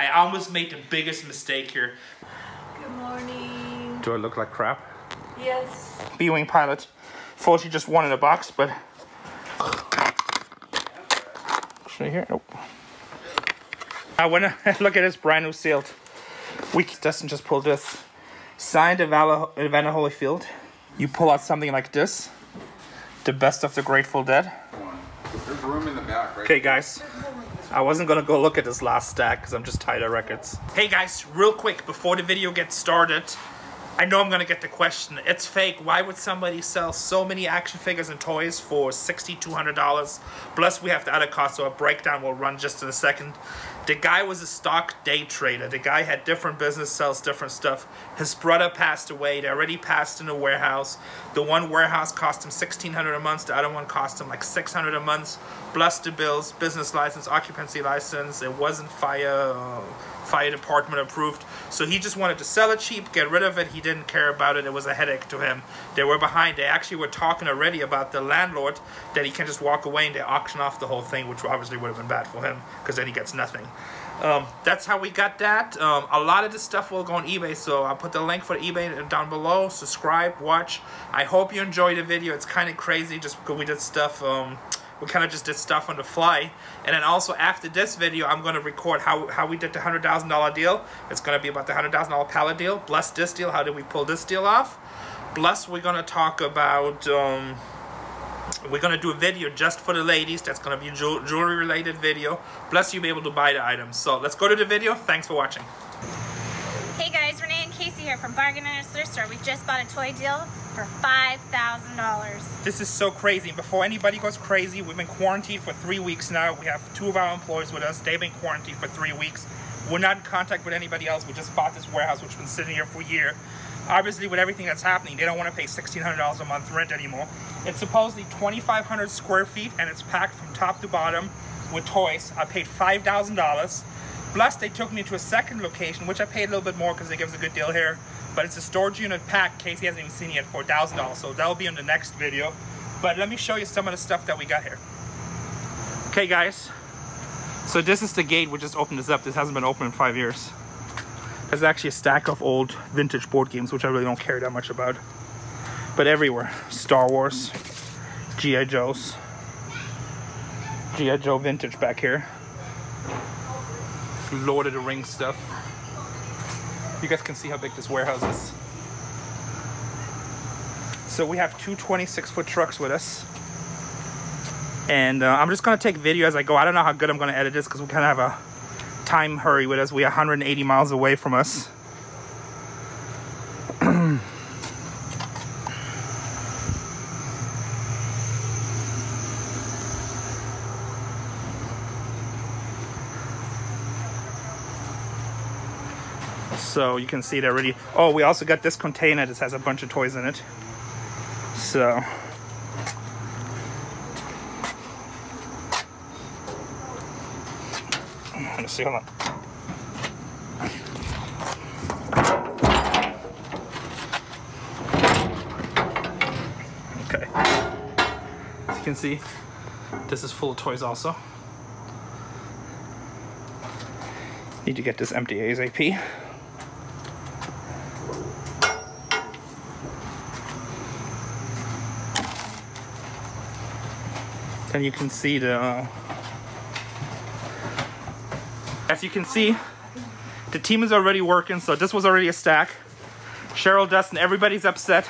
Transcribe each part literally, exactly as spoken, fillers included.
I almost made the biggest mistake here. Good morning. Do I look like crap? Yes. B-Wing pilot. Fortunately, just one in a box, but... Right here? Nope. I want to look at this brand new sealed. We Dustin just pulled this. Signed Vanna Holyfield. You pull out something like this. The best of the Grateful Dead. There's room in the back, right? Okay, guys. I wasn't gonna go look at this last stack because I'm just tired of records. Hey guys, real quick before the video gets started, I know I'm gonna get the question. It's fake. Why would somebody sell so many action figures and toys for six thousand two hundred dollars? Plus we have the other cost, so a breakdown will run just in a second. The guy was a stock day trader. The guy had different business, sells different stuff. His brother passed away. They already passed in a warehouse. The one warehouse cost him sixteen hundred dollars a month. The other one cost him like six hundred dollars a month. Plus the bills, business license, occupancy license. It wasn't fire, uh, fire department approved. So he just wanted to sell it cheap, get rid of it. He didn't care about it. It was a headache to him. They were behind. They actually were talking already about the landlord that he can just walk away and they auction off the whole thing, which obviously would have been bad for him because then he gets nothing. Um, that's how we got that. Um, a lot of this stuff will go on eBay, so I'll put the link for eBay down below. Subscribe, watch. I hope you enjoy the video. It's kind of crazy just because we did stuff, um, we kind of just did stuff on the fly. And then also after this video, I'm going to record how, how we did the one hundred thousand dollar deal. It's going to be about the one hundred thousand dollar pallet deal, plus this deal, how did we pull this deal off. Plus we're going to talk about... Um, We're going to do a video just for the ladies. That's going to be a jewelry related video. Plus you'll be able to buy the items. So let's go to the video. Thanks for watching. Hey guys, Renee and Casey here from Bargain Hunters Thrift Store. We just bought a toy deal for five thousand dollars. This is so crazy. Before anybody goes crazy, we've been quarantined for three weeks now. We have two of our employees with us. They've been quarantined for three weeks. We're not in contact with anybody else. We just bought this warehouse, which has been sitting here for a year. Obviously, with everything that's happening, they don't want to pay sixteen hundred dollars a month rent anymore. It's supposedly twenty-five hundred square feet, and it's packed from top to bottom with toys. I paid five thousand dollars. Plus, they took me to a second location, which I paid a little bit more because they give us a good deal here. But it's a storage unit packed. Casey hasn't even seen it yet for one thousand dollars, so that'll be in the next video. But let me show you some of the stuff that we got here. Okay, guys. So this is the gate. We just opened this up. This hasn't been open in five years. There's actually a stack of old vintage board games, which I really don't care that much about. But everywhere. Star Wars, G I Joes, G I Joe vintage back here. Lord of the Rings stuff. You guys can see how big this warehouse is. So we have two twenty-six foot trucks with us. And uh, I'm just going to take video as I go. I don't know how good I'm going to edit this because we kind of have a time hurry with us. We're one hundred eighty miles away from us. So you can see it already. Oh, we also got this container. This has a bunch of toys in it. So... Let's see, hold on. Okay. As you can see, this is full of toys also. Need to get this empty ASAP. And you can see the... Uh, As you can see, the team is already working, so this was already a stack. Cheryl, Dustin, everybody's upset.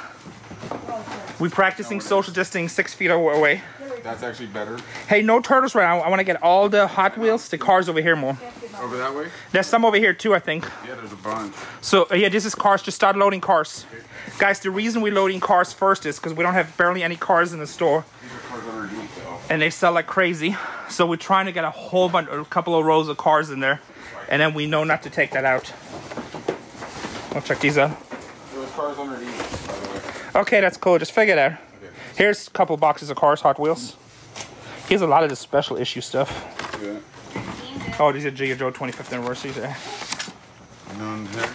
We're practicing social distancing six feet away. That's actually better. Hey, no turtles right now. I want to get all the Hot Wheels, the cars over here more. Over that way? There's some over here too, I think. Yeah, there's a bunch. So, uh, yeah, this is cars. Just start loading cars. Okay. Guys, the reason we're loading cars first is because we don't have barely any cars in the store. These are cars underneath, though. And they sell like crazy. So we're trying to get a whole bunch, a couple of rows of cars in there, and then we know not to take that out. I'll check these out. There was cars underneath, by the way. Okay, that's cool. Just figure it out. Okay. Here's a couple boxes of cars, Hot Wheels. Here's a lot of the special issue stuff. Yeah. Oh, these are G I Joe twenty-fifth anniversary there. None there.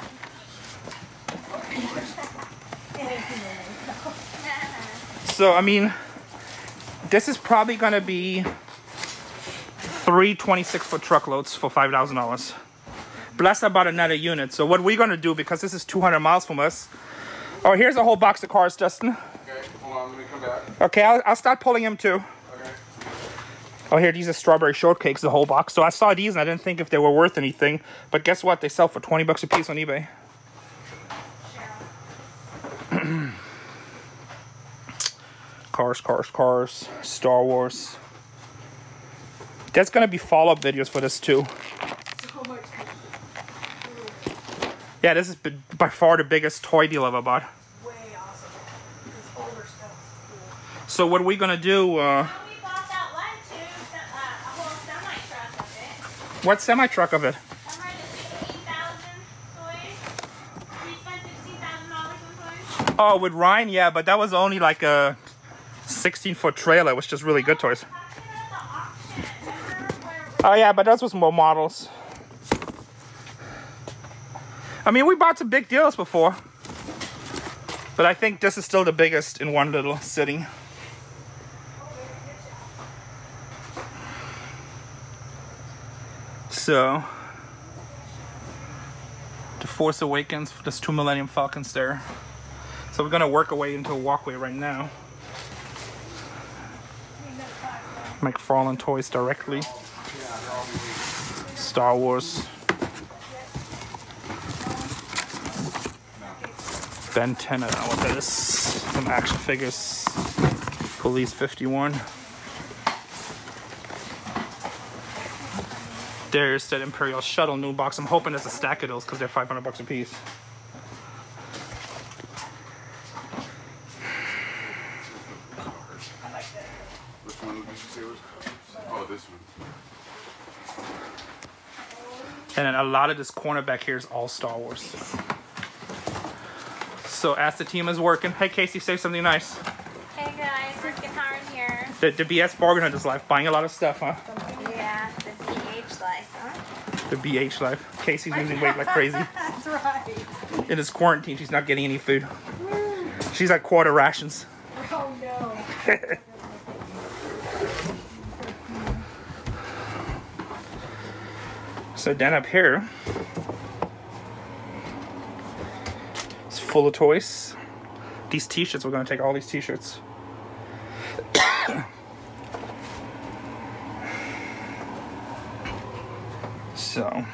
So, I mean, this is probably going to be... Three twenty-six foot truckloads for five thousand dollars. Plus about another unit. So what we're going to do, because this is two hundred miles from us. Oh, here's a whole box of cars, Dustin. Okay, hold on, let me come back. Okay, I'll, I'll start pulling them too. Okay. Oh, here, these are strawberry shortcakes, the whole box. So I saw these and I didn't think if they were worth anything. But guess what? They sell for twenty bucks a piece on eBay. Yeah. Cars, cars, cars. Star Wars. There's going to be follow-up videos for this too. Yeah, this is by far the biggest toy deal I've ever bought. Way awesome. This older stuff is cool. So what we're gonna do? Uh, well, we bought that one too. Uh, a whole semi truck of it. What semi truck of it? Somewhere to sixteen thousand toys. We spent sixteen thousand dollars on toys. Oh, with Ryan, yeah, but that was only like a sixteen foot trailer, which is really no, good toys. Oh yeah, but those was more models. I mean, we bought some big deals before, but I think this is still the biggest in one little sitting. So, The Force Awakens, there's two Millennium Falcons there. So we're gonna work our way into a walkway right now. McFarlane toys directly. Star Wars. Ben ten, I don't know what that is. Some action figures. Police fifty-one. There's that Imperial Shuttle new box. I'm hoping there's a stack of those because they're five hundred bucks a piece. Which one did you say was? Oh, this one. And then a lot of this corner back here is all Star Wars. So as the team is working, hey Casey, say something nice. Hey guys, Rick and Howard here. The, the B S Bargain Hunters life, buying a lot of stuff, huh? Yeah, the B H life, huh? The B H life. Casey's losing weight like crazy. That's right. In this quarantine, she's not getting any food. Mm. She's like quarter rations. Oh no. So then up here, full of toys. These t-shirts, we're gonna take all these t-shirts. So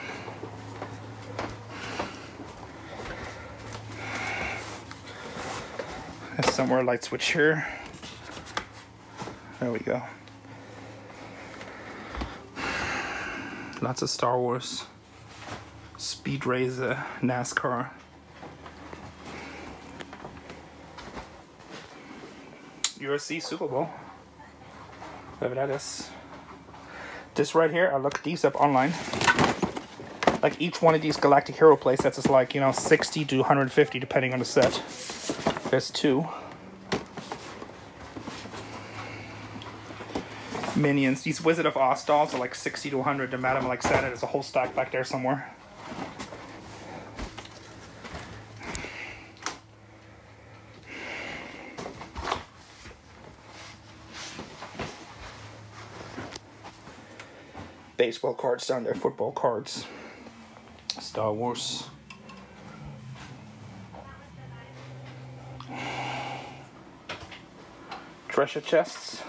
there's somewhere a light switch here. There we go. Lots of Star Wars, Speed Racer, NASCAR. U S C Super Bowl, whatever that is. This right here, I looked these up online. Like each one of these Galactic Hero play sets is like, you know, sixty to one hundred fifty depending on the set. There's two. Minions. These Wizard of Oz dolls are like sixty to one hundred. The Madame Alexander, there's a whole stack back there somewhere. Baseball cards down there, football cards, Star Wars. Treasure chests.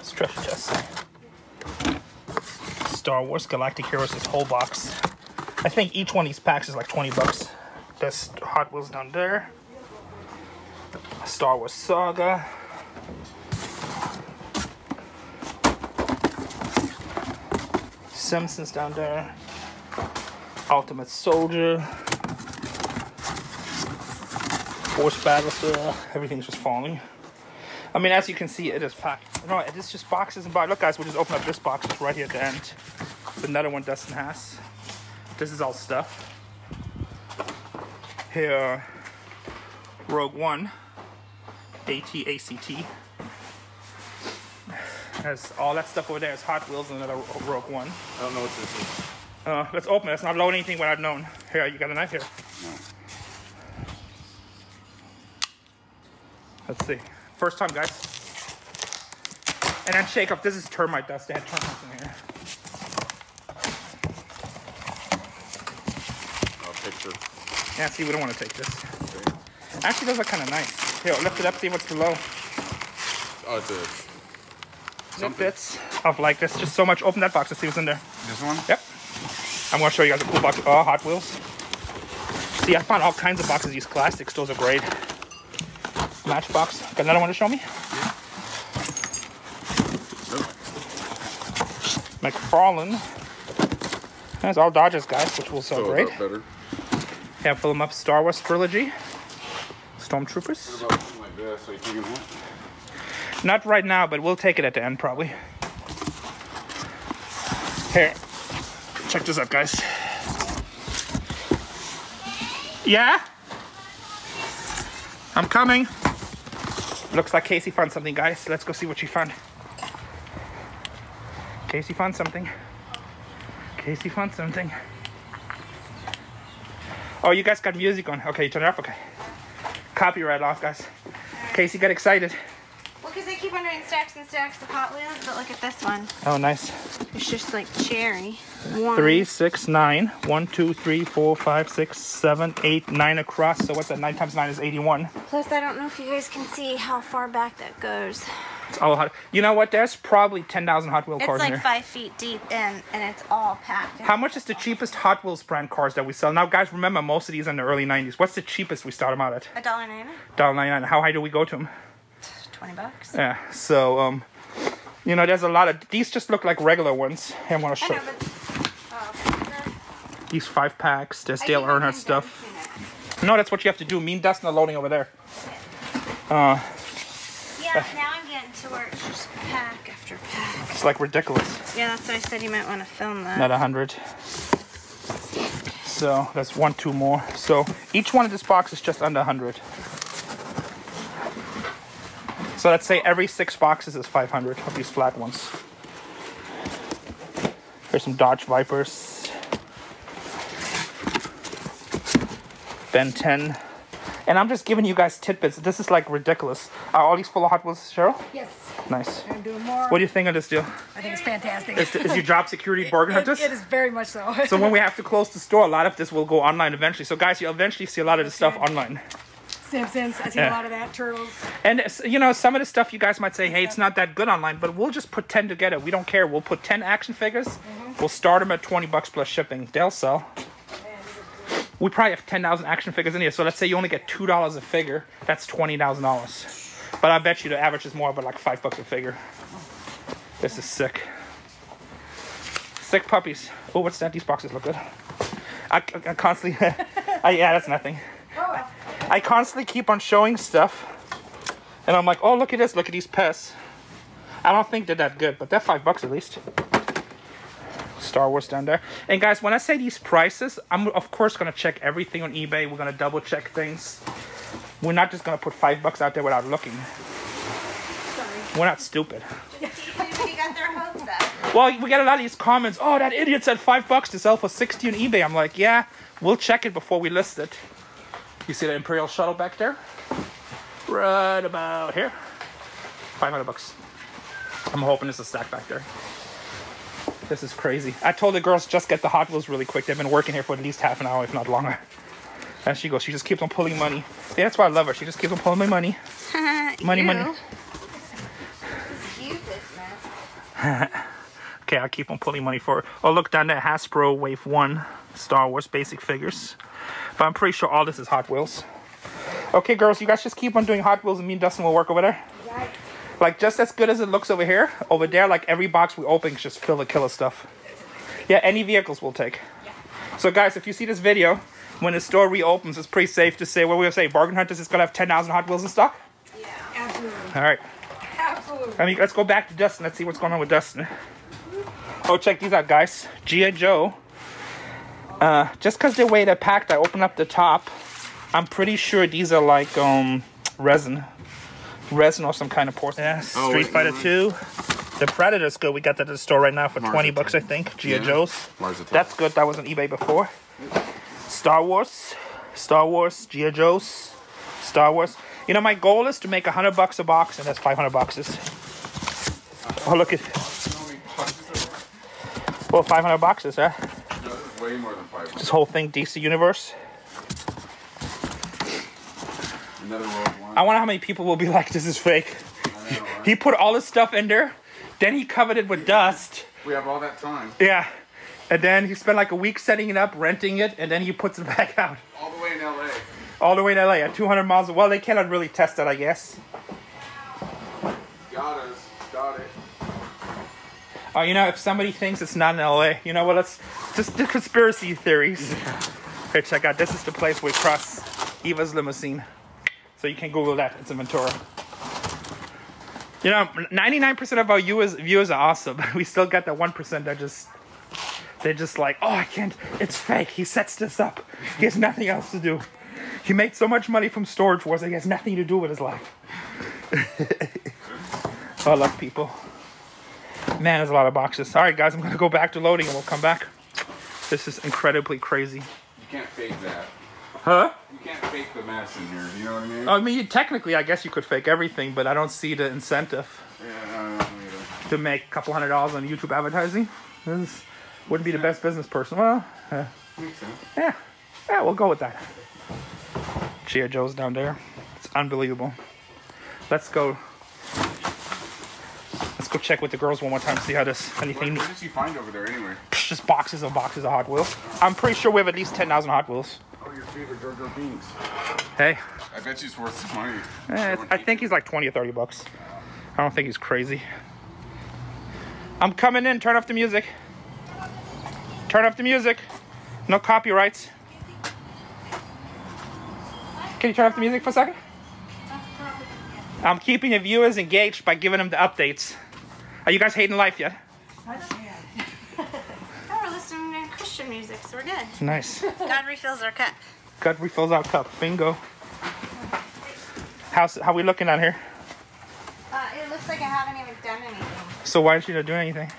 It's treasure chests. Star Wars Galactic Heroes, this whole box. I think each one of these packs is like twenty bucks. There's Hot Wheels down there. Star Wars Saga. Simpsons down there, Ultimate Soldier, Force Battles, uh, everything's just falling. I mean, as you can see, it is packed. No, it is just boxes and boxes. Look, guys, we'll just open up this box it's right here at the end. It's another one Dustin has. This is all stuff. Here, Rogue One, A T A C T. There's all that stuff over there. It's Hot Wheels and another Rogue One. I don't know what this is. Uh, let's open it. It's not loading anything without known. Here, you got a knife here. No. Let's see. First time, guys. And then shake up. This is termite dust. They had termites in here. sure. Yeah, see, we don't want to take this. Okay. Actually, those are kind of nice. Here, lift it up, see what's below. Oh, it's a... something. Bits of like this. Just so much. Open that box to see what's in there. This one? Yep. I'm going to show you guys a cool box. Oh, Hot Wheels. See, I found all kinds of boxes of these classics. Those are great. Matchbox. Got another one to show me? Yeah. McFarlane. That's all Dodgers, guys, which will sell great. Better. Yeah, fill them up. Star Wars trilogy. Stormtroopers. What about something like that? So you can get one? Not right now, but we'll take it at the end, probably. Here. Check this out, guys. Yeah? I'm coming. Looks like Casey found something, guys. Let's go see what she found. Casey found something. Casey found something. Oh, you guys got music on. Okay, turn it off. Okay. Copyright off, guys. Right. Casey got excited. Well, because they keep on doing stacks and stacks of Hot Wheels, but look at this one. Oh, nice. It's just like cherry. One. Three, six, nine. One, two, three, four, five, six, seven, eight, nine across. So what's that? Nine times nine is eighty-one. Plus, I don't know if you guys can see how far back that goes. It's all Hot. You know what? There's probably ten thousand Hot Wheel cars like in here. It's like five feet deep in, and it's all packed. How much is the cheapest Hot Wheels brand cars that we sell? Now, guys, remember, most of these are in the early nineties. What's the cheapest we start them out at? a dollar ninety-nine. a dollar ninety-nine. How high do we go to them? twenty bucks. Yeah. So, um, you know, there's a lot of... These just look like regular ones. Hey, I want to show you. Oh, these five packs. There's I Dale Earnhardt stuff. No, that's what you have to do. Me and Dustin are loading over there. Uh, yeah, now I'm getting to where it's just pack after pack. It's like ridiculous. Yeah, that's what I said. You might want to film that. Not a hundred. So that's one, two more. So each one of this box is just under a hundred. So let's say every six boxes is five hundred of these flat ones. Here's some Dodge Vipers. Ben ten. And I'm just giving you guys tidbits. This is like ridiculous. Are all these full of Hot Wheels, Cheryl? Yes. Nice. I'm doing more. What do you think of this deal? I think it's fantastic. Is, is your job security bargain hunters? It, it is very much so. So when we have to close the store, a lot of this will go online eventually. So guys, you'll eventually see a lot of this okay. stuff online. Simpsons, I see yeah. a lot of that, Turtles. And, you know, some of the stuff you guys might say, hey, it's not that good online, but we'll just put ten together. We don't care. We'll put ten action figures. Mm-hmm. We'll start them at twenty bucks plus shipping. They'll sell. We probably have ten thousand action figures in here. So let's say you only get two dollars a figure. That's twenty thousand dollars. But I bet you the average is more, but like five bucks a figure. This is sick. Sick puppies. Oh, what's that? These boxes look good. I, I, I constantly... I, yeah, that's nothing. I constantly keep on showing stuff, and I'm like, oh, look at this, look at these pets. I don't think they're that good, but they're five bucks at least. Star Wars down there. And guys, when I say these prices, I'm of course gonna check everything on eBay. We're gonna double check things. We're not just gonna put five bucks out there without looking. Sorry. We're not stupid. We got their hopes up. Well, we get a lot of these comments, oh, that idiot said five bucks to sell for sixty on eBay. I'm like, yeah, we'll check it before we list it. You see the Imperial Shuttle back there? Right about here. five hundred bucks. I'm hoping there's a stack back there. This is crazy. I told the girls just get the Hot Wheels really quick. They've been working here for at least half an hour, if not longer. And she goes, she just keeps on pulling money. Yeah, that's why I love her. She just keeps on pulling my money. Money, money. Okay, I'll keep on pulling money for her. Oh, look down there. Hasbro Wave one Star Wars basic figures. But I'm pretty sure all this is Hot Wheels. Okay, girls, you guys just keep on doing Hot Wheels and me and Dustin will work over there. Right. Like, just as good as it looks over here, over there, like, every box we open is just filled with killer stuff. Yeah, any vehicles we'll take. Yeah. So, guys, if you see this video, when the store reopens, it's pretty safe to say, what we're going to say, Bargain Hunters is going to have ten thousand Hot Wheels in stock? Yeah, absolutely. All right. Absolutely. I mean, let's go back to Dustin. Let's see what's going on with Dustin. Oh, check these out, guys. G I Joe. Uh, just because they're way they're packed, I open up the top. I'm pretty sure these are like um, resin. Resin or some kind of porcelain. Yeah, oh, Street Fighter two. The Predator's good. We got that at the store right now for Mars twenty bucks, I think. G I Joe's. Yeah. That's good. That was on eBay before. Star Wars. Star Wars. G I Joe's. Star Wars. You know, my goal is to make a hundred bucks a box, and that's five hundred boxes. Oh, look at... Well, five hundred boxes, huh? Way more than five. This whole thing, D C Universe. Another Rogue One. I wonder how many people will be like, this is fake. I know, right? He put all his stuff in there, then he covered it with yeah. dust. We have all that time. Yeah. And then he spent like a week setting it up, renting it, and then he puts it back out. All the way in L A. All the way in L A at two hundred miles. Well, they cannot really test that, I guess. Got us. Got it. Oh, you know, if somebody thinks it's not in L A, you know what? Let's just the conspiracy theories. Yeah. Here, check out. This is the place we cross Eva's limousine. So you can Google that. It's in Ventura. You know, ninety-nine percent of our viewers, viewers are awesome. We still got that one percent that just, they're just like, oh, I can't, it's fake. He sets this up. He has nothing else to do. He made so much money from Storage Wars that he has nothing to do with his life. I love people. Man, there's a lot of boxes. All right, guys, I'm going to go back to loading and we'll come back. This is incredibly crazy. You can't fake that. Huh? You can't fake the mess in here, you know what I mean? I mean, technically, I guess you could fake everything, but I don't see the incentive yeah, I to make a couple hundred dollars on YouTube advertising. This wouldn't be the best business person. Well, uh, makes sense. Yeah. Yeah, we'll go with that. G I. Joe's down there. It's unbelievable. Let's go. Let's go check with the girls one more time, see how this, anything... What, what did you find over there, anyway? Just boxes and boxes of Hot Wheels. I'm pretty sure we have at least ten thousand Hot Wheels. Your favorite Jojo Beans. Hey. I bet he's worth some money. Eh, I think he's like twenty or thirty bucks. I don't think he's crazy. I'm coming in. Turn off the music. Turn off the music. No copyrights. Can you turn off the music for a second? I'm keeping the viewers engaged by giving them the updates. Are you guys hating life yet? I don't care. Christian music, so we're good. Nice. God refills our cup. God refills our cup. Bingo. How's, how we looking on here? Uh, it looks like I haven't even done anything. So why is she not doing anything?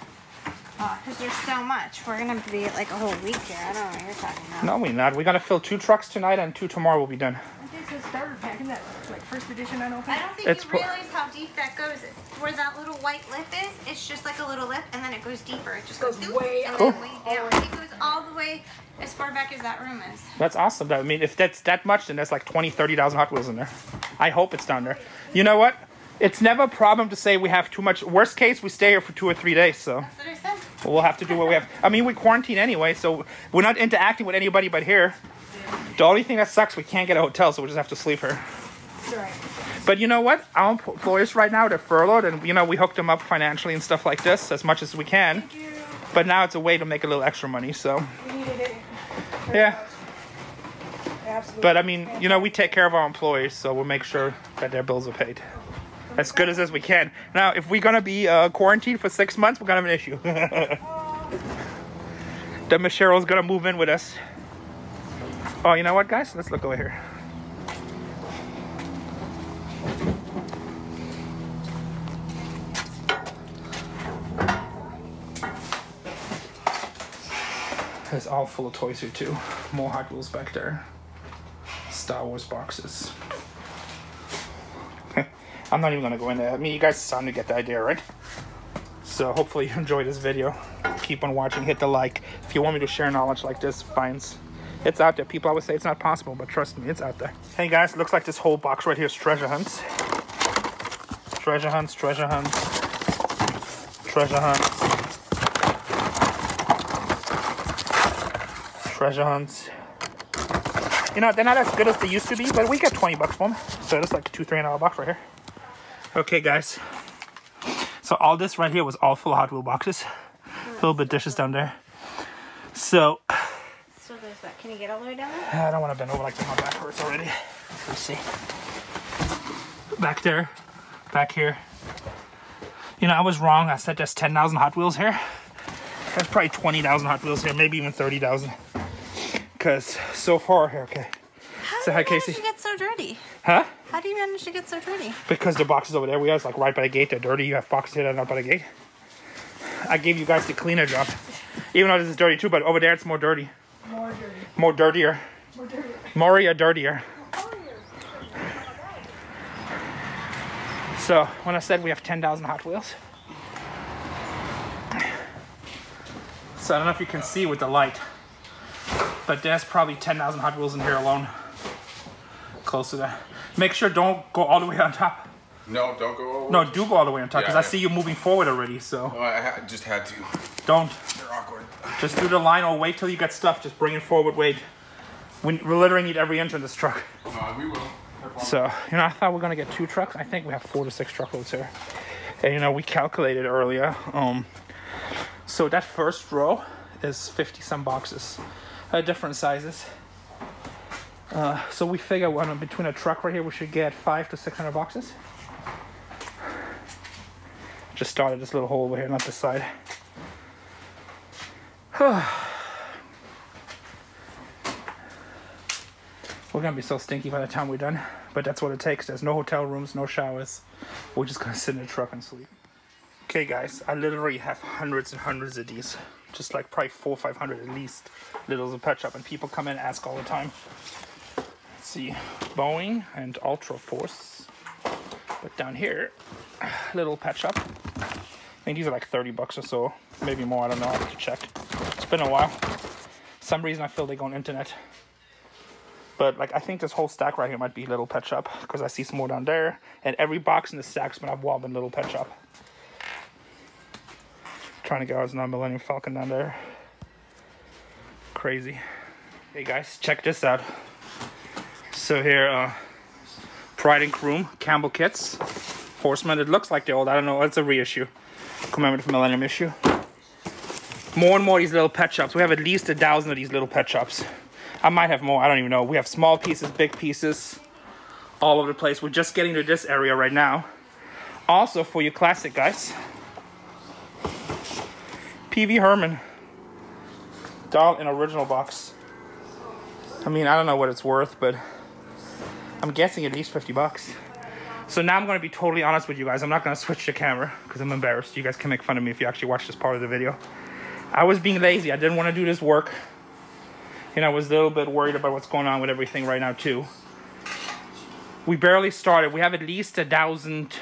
Oh, because there's so much. We're going to be like a whole week here. I don't know what you're talking about. No, we're not. We're going to fill two trucks tonight and two tomorrow will be done. I think it's a starter pack, isn't that like first edition unopened? I don't think it's you realize how deep that goes. Where that little white lip is, it's just like a little lip and then it goes deeper. It just goes, goes way up. Way down. It goes all the way as far back as that room is. That's awesome. I mean, if that's that much, then that's like twenty, thirty thousand Hot Wheels in there. I hope it's down there. You know what? It's never a problem to say we have too much. Worst case, we stay here for two or three days, so. That's what I said. We'll have to do what we have. I mean, we quarantine anyway, so we're not interacting with anybody but here. The only thing that sucks, we can't get a hotel, so we just have to sleep here. That's right. But you know what? Our employees right now, they're furloughed, and you know, we hooked them up financially and stuff like this as much as we can. Thank you. But now it's a way to make a little extra money, so. We needed it. Very yeah. Much. Absolutely. But I mean, you know, we take care of our employees, so we'll make sure that their bills are paid. As good as, as we can. Now, if we're going to be uh, quarantined for six months, we're going to have an issue. Then Miss Cheryl's going to move in with us. Oh, you know what, guys? Let's look over here. It's all full of toys here, too. More Hot Wheels back there. Star Wars boxes. I'm not even going to go into that. I mean, you guys starting to get the idea, right? So hopefully you enjoyed this video. Keep on watching. Hit the like. If you want me to share knowledge like this, finds. It's out there. People always say it's not possible, but trust me, it's out there. Hey, guys, looks like this whole box right here is treasure hunts. Treasure hunts, treasure hunts, treasure hunts, treasure hunts. You know, they're not as good as they used to be, but we get twenty bucks for them. So that's like two, three in our box right here. Okay, guys. So all this right here was all full of Hot Wheel boxes. A little bit dishes down there. So... So there's that. Can you get all the way down there? I don't want to bend over like that. My back hurts already. Let's see. Back there. Back here. You know, I was wrong. I said there's ten thousand Hot Wheels here. There's probably twenty thousand Hot Wheels here. Maybe even thirty thousand. Because so far here, okay. How Say do you hi, Casey. How did you get so dirty? Huh? How do you manage to get so dirty? Because the boxes over there, we guys like right by the gate, they're dirty. You have boxes here that are not by the gate. I gave you guys the cleaner job. Even though this is dirty too, but over there it's more dirty. More dirty. More dirtier. More dirtier. More dirtier. dirtier. So when I said we have ten thousand Hot Wheels. So I don't know if you can see with the light, but there's probably ten thousand Hot Wheels in here alone. close to that. Make sure don't go all the way on top. No, don't go all the way. No, do go all the way on top, because yeah, I, I see you moving forward already, so. No, I ha just had to. Don't. They're awkward. Just do the line or wait till you get stuff. Just bring it forward, wait. We're literally need every inch of this truck. Uh, we will. So, you know, I thought we we're going to get two trucks. I think we have four to six truckloads here. And, you know, we calculated earlier. Um, so that first row is fifty some boxes, uh, different sizes. Uh, so we figure well, between a truck right here, we should get five to six hundred boxes. Just started this little hole over here, not this side. We're gonna be so stinky by the time we're done, but that's what it takes. There's no hotel rooms, no showers. We're just gonna sit in the truck and sleep. Okay guys, I literally have hundreds and hundreds of these. Just like probably four or five hundred at least. Littlest Pet Shop, and people come in and ask all the time. Let's see, Boeing and Ultra Force. But down here, Littlest Pet Shop. I think these are like thirty bucks or so, maybe more, I don't know, I have to check. It's been a while. For some reason I feel they go on internet. But like I think this whole stack right here might be Littlest Pet Shop because I see some more down there. And every box in the stack's been up in Littlest Pet Shop. Trying to get ours on Millennium Falcon down there. Crazy. Hey guys, check this out. So here, uh, Pride and Croom, Campbell Kits, Horseman. It looks like the old, I don't know, it's a reissue. Commemorative Millennium issue. More and more these little pet shops. We have at least a thousand of these little pet shops. I might have more, I don't even know. We have small pieces, big pieces, all over the place. We're just getting to this area right now. Also for your classic guys, Pee-wee Herman, doll in original box. I mean, I don't know what it's worth, but I'm guessing at least fifty bucks. So now I'm gonna be totally honest with you guys. I'm not gonna switch the camera because I'm embarrassed. You guys can make fun of me if you actually watch this part of the video. I was being lazy, I didn't wanna do this work. And I was a little bit worried about what's going on with everything right now too. We barely started. We have at least a thousand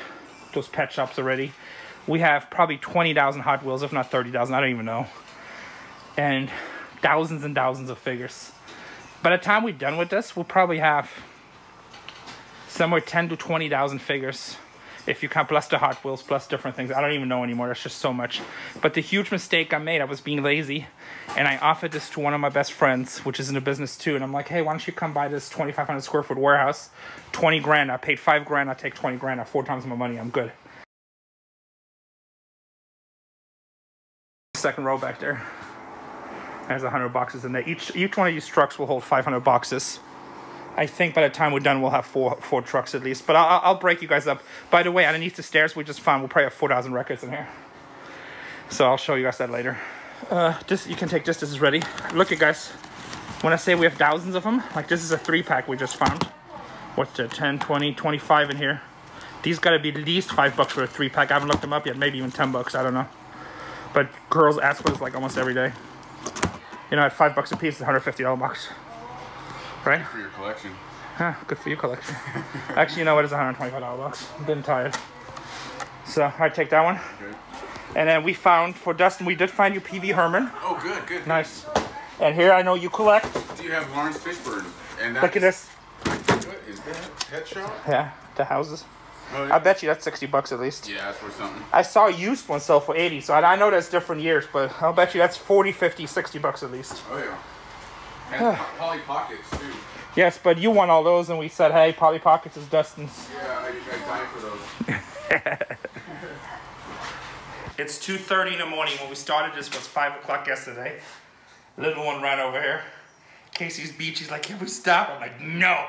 those pet shops already. We have probably twenty thousand Hot Wheels, if not thirty thousand. I don't even know. And thousands and thousands of figures. By the time we're done with this, we'll probably have somewhere ten to twenty thousand figures. If you count plus the Hot Wheels, plus different things. I don't even know anymore. That's just so much. But the huge mistake I made, I was being lazy. And I offered this to one of my best friends, which is in the business too. And I'm like, hey, why don't you come buy this twenty-five hundred square foot warehouse? twenty grand. I paid five grand. I take twenty grand. I four times my money. I'm good. Second row back there. There's one hundred boxes in there. Each, each one of these trucks will hold five hundred boxes. I think by the time we're done, we'll have four four trucks at least. But I'll, I'll break you guys up. By the way, underneath the stairs, we just found we'll probably have four thousand records in here. So I'll show you guys that later. Uh, this, you can take this. This is ready. Look, you guys. When I say we have thousands of them, like this is a three-pack we just found. What's there? ten, twenty, twenty-five in here. These got to be at least five bucks for a three-pack. I haven't looked them up yet. Maybe even ten bucks. I don't know. But girls ask for this like almost every day. You know, at five bucks a piece, it's one hundred fifty dollar box. Right? Good for your collection. Huh, good for your collection. Actually, you know what? It's one hundred twenty-five dollar box. I'm getting tired. So, I right, take that one. Good. And then we found, for Dustin, we did find you Pee-wee Herman. Oh, good, good. Nice. And here I know you collect. Do you have Lawrence Fishburne? And that's, look at this. What is that? Pet shop? Yeah, the houses. Oh, yeah. I bet you that's sixty bucks at least. Yeah, that's worth something. I saw a used one sell for eighty, so I, I know that's different years, but I'll bet you that's forty, fifty, sixty bucks at least. Oh, yeah. And Polly Pockets, too. Yes, but you won all those, and we said, hey, Polly Pockets is Dustin's. Yeah, I died for those. It's two thirty in the morning. When we started, this was five o'clock yesterday. Little one ran over here. Casey's beach. He's like, can we stop? I'm like, no.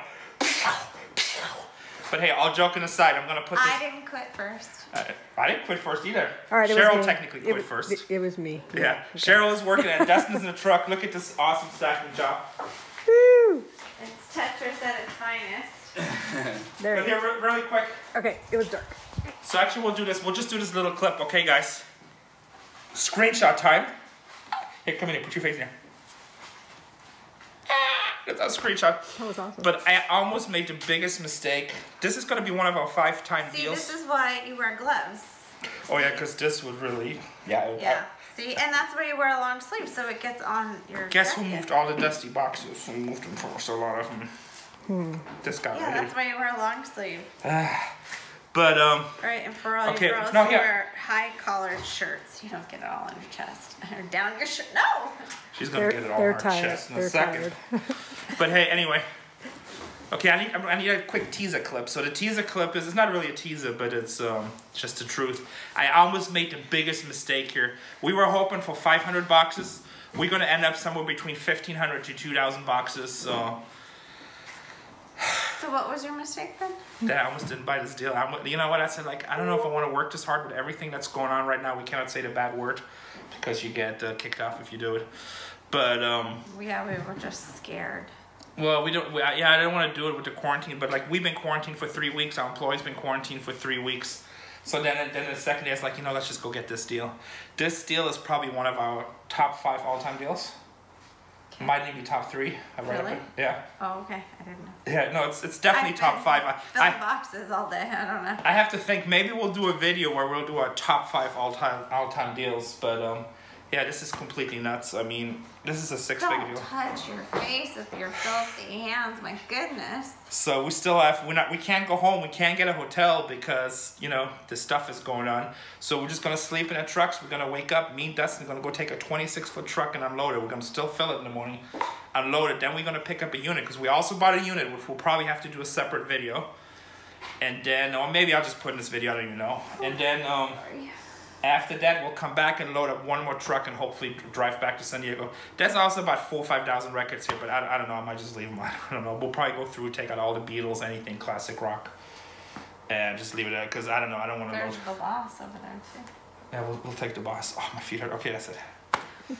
But hey, all joking aside, I'm going to put this... I didn't quit first. Uh, I didn't quit first either. All right, Cheryl technically quit it, first. It, it was me. Yeah. yeah. Okay. Cheryl is working at Dustin's in the truck. Look at this awesome stacking job. Woo! It's Tetris at its finest. There it is. Here, really quick. Okay, it was dark. So actually we'll do this. We'll just do this little clip. Okay, guys. Screenshot time. Here, come in here. Put your face in here. That's a screenshot. That was awesome. But I almost made the biggest mistake. This is going to be one of our five-time deals. See, this is why you wear gloves. Oh, yeah, because this would really... Yeah. Yeah. I, See, and that's why you wear a long sleeve, so it gets on your... Guess jacket. Who moved all the dusty boxes? Who moved them for us? A lot of them. Hmm. Just got yeah, ready. That's why you wear a long sleeve. But um. All right, and for all okay, you girls no, who yeah. wear high collared shirts, you don't get it all on your chest or down your shirt. No. She's gonna they're, get it all on her tired. chest in they're a second. But hey, anyway. Okay, I need I need a quick teaser clip. So the teaser clip is it's not really a teaser, but it's um just the truth. I almost made the biggest mistake here. We were hoping for five hundred boxes. We're gonna end up somewhere between fifteen hundred to two thousand boxes. So. So what was your mistake then? That I almost didn't buy this deal. I'm, you know what I said? Like I don't know if I want to work this hard, but everything that's going on right now, we cannot say the bad word because you get uh, kicked off if you do it. But um. Yeah, we were just scared. Well, we don't. We, yeah, I didn't want to do it with the quarantine, but like we've been quarantined for three weeks. Our employee's been quarantined for three weeks. So then, then the second day, it's like, you know, let's just go get this deal. This deal is probably one of our top five all-time deals. Okay. Might even be top three. I read really? It, yeah. Oh, okay. I didn't know. Yeah, no, it's it's definitely I've top been five. Filling I, boxes all day. I don't know. I have to think. Maybe we'll do a video where we'll do our top five all-time all-time deals. But um, yeah, this is completely nuts. I mean, this is a six-figure deal. Don't touch your face with your filthy hands. My goodness. So we still have. We're not. We can't go home. We can't get a hotel because you know this stuff is going on. So we're just gonna sleep in our trucks. We're gonna wake up. Me and Dustin are gonna go take a twenty-six foot truck and unload it. We're gonna still fill it in the morning, unload it. Then we're gonna pick up a unit because we also bought a unit, which we'll probably have to do a separate video. And then, or maybe I'll just put in this video. I don't even know. And then. Um, Sorry. After that, we'll come back and load up one more truck and hopefully drive back to San Diego. There's also about four or five thousand records here, but I, I don't know. I might just leave them. I don't know. We'll probably go through, take out all the Beatles, anything classic rock, and just leave it there because I don't know. I don't want to. There's load. The boss over there too. Yeah, we'll we'll take the boss. Oh, my feet hurt. Okay, that's it.